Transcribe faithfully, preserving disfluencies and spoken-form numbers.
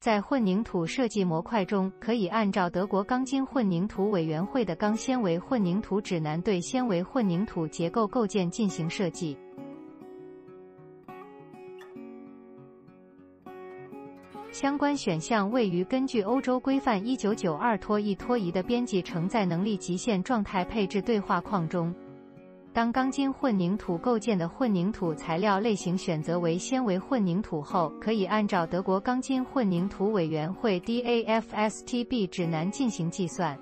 在混凝土设计模块中，可以按照德国钢筋混凝土委员会的钢纤维混凝土指南对纤维混凝土结构构件进行设计。 相关选项位于根据欧洲规范一九九二脱一脱一的边际承载能力极限状态配置对话框中。当钢筋混凝土构件的混凝土材料类型选择为纤维混凝土后，可以按照德国钢筋混凝土委员会 D A F S T B 指南进行计算。